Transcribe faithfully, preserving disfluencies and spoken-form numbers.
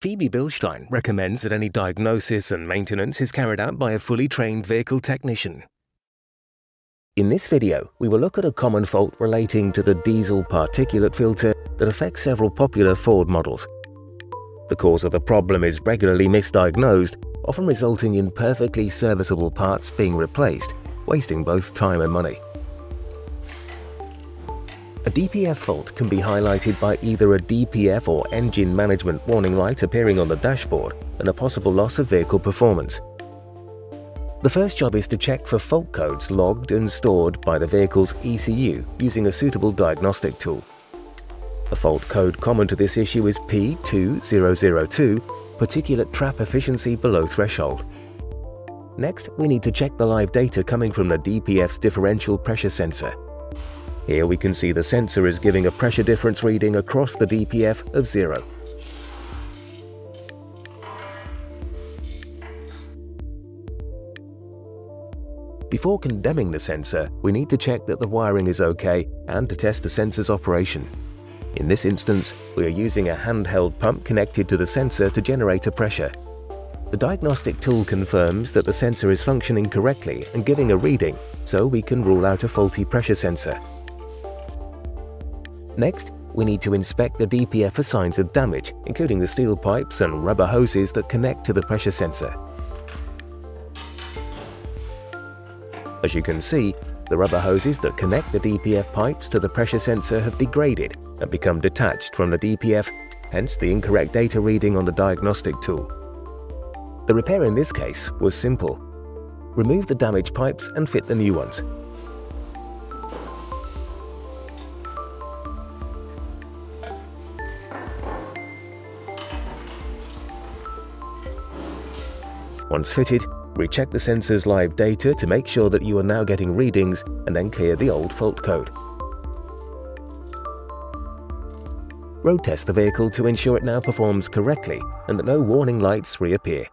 Febi Bilstein recommends that any diagnosis and maintenance is carried out by a fully trained vehicle technician. In this video, we will look at a common fault relating to the diesel particulate filter that affects several popular Ford models. The cause of the problem is regularly misdiagnosed, often resulting in perfectly serviceable parts being replaced, wasting both time and money. A D P F fault can be highlighted by either a D P F or engine management warning light appearing on the dashboard and a possible loss of vehicle performance. The first job is to check for fault codes logged and stored by the vehicle's E C U using a suitable diagnostic tool. A fault code common to this issue is P two thousand two, particulate trap efficiency below threshold. Next, we need to check the live data coming from the D P F's differential pressure sensor. Here we can see the sensor is giving a pressure difference reading across the D P F of zero. Before condemning the sensor, we need to check that the wiring is okay and to test the sensor's operation. In this instance, we are using a handheld pump connected to the sensor to generate a pressure. The diagnostic tool confirms that the sensor is functioning correctly and giving a reading, so we can rule out a faulty pressure sensor. Next, we need to inspect the D P F for signs of damage, including the steel pipes and rubber hoses that connect to the pressure sensor. As you can see, the rubber hoses that connect the D P F pipes to the pressure sensor have degraded and become detached from the D P F, hence the incorrect data reading on the diagnostic tool. The repair in this case was simple. Remove the damaged pipes and fit the new ones. Once fitted, recheck the sensor's live data to make sure that you are now getting readings and then clear the old fault code. Road test the vehicle to ensure it now performs correctly and that no warning lights reappear.